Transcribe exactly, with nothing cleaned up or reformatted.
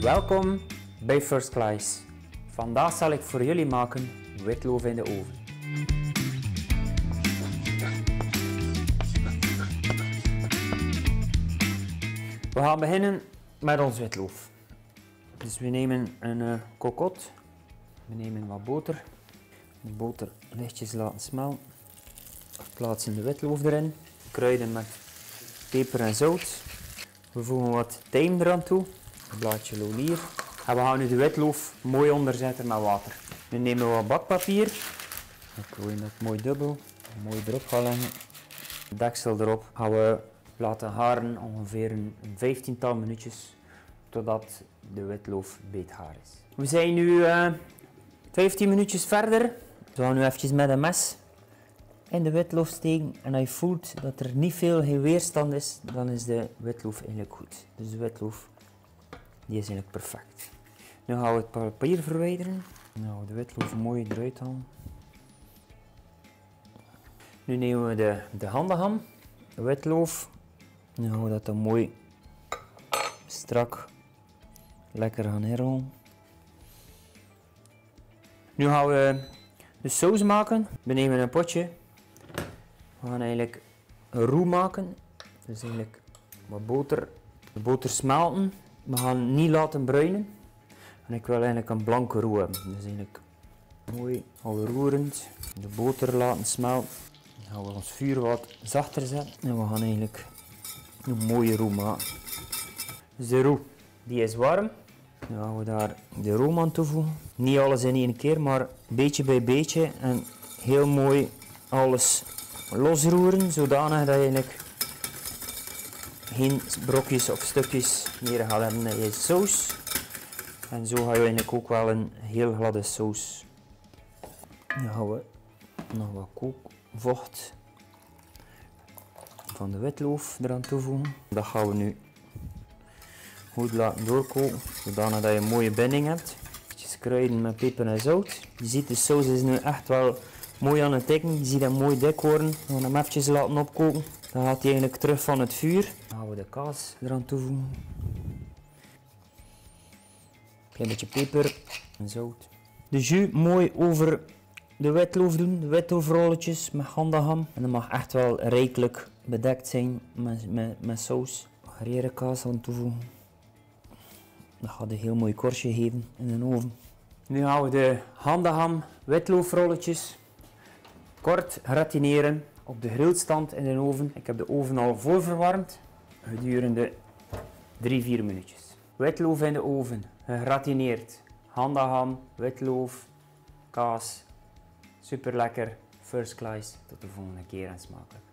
Welkom bij First Class. Vandaag zal ik voor jullie maken witloof in de oven. We gaan beginnen met ons witloof. Dus we nemen een uh, kokot, we nemen wat boter, de boter lichtjes laten smelten, we plaatsen de witloof erin, kruiden met peper en zout, we voegen wat tijm eraan toe, een blaadje lolier en we gaan nu de witloof mooi onderzetten met water. Nu nemen we wat bakpapier, we klooien dat mooi dubbel, mooi erop gaan leggen, de deksel erop gaan we laten garen ongeveer een vijftiental minuutjes totdat de witloof beetgaar is. We zijn nu uh, vijftien minuutjes verder. We gaan nu even met een mes in de witloof steken en als je voelt dat er niet veel geen weerstand is, dan is de witloof eigenlijk goed. Dus de witloof die is eigenlijk perfect. Nu gaan we het papier verwijderen. Nou, de witloof mooi eruit halen. Nu nemen we de, de ganda ham, de witloof. Nu gaan we dat dan mooi strak lekker gaan herrollen. Nu gaan we de saus maken. We nemen een potje. We gaan eigenlijk een roux maken. Dus eigenlijk wat boter. De boter smelten. We gaan niet laten bruinen. En ik wil eigenlijk een blanke roux hebben. Dus eigenlijk mooi roerend. De boter laten smelten. Dan gaan we ons vuur wat zachter zetten. En we gaan eigenlijk een mooie roux maken. Dus de roux die is warm. Dan gaan we daar de room aan toevoegen. Niet alles in één keer, maar beetje bij beetje. En heel mooi alles losroeren, zodanig dat je eigenlijk geen brokjes of stukjes meer gaat hebben in je saus. En zo ga je eigenlijk ook wel een heel gladde saus. Dan gaan we nog wat kookvocht van de witloof eraan toevoegen. Dat gaan we nu goed laten doorkoken, zodanig dat je een mooie binding hebt. Even kruiden met peper en zout. Je ziet de saus is nu echt wel mooi aan het tikken. Je ziet hem mooi dik worden. We gaan hem even laten opkoken. Dan gaat hij eigenlijk terug van het vuur. Dan gaan we de kaas eraan toevoegen. Een klein beetje peper en zout. De jus mooi over de witloof doen. De witloofrolletjes met ganda ham. En dat mag echt wel rijkelijk bedekt zijn met, met, met saus. Gruyère kaas aan toevoegen. Dat gaat een heel mooi korstje geven in de oven. Nu gaan we de ganda ham witloofrolletjes kort gratineren op de grillstand in de oven. Ik heb de oven al voorverwarmd gedurende drie vier minuutjes. Witloof in de oven, gegratineerd. Ganda ham, witloof, kaas. Super lekker, first class. Tot de volgende keer en smakelijk.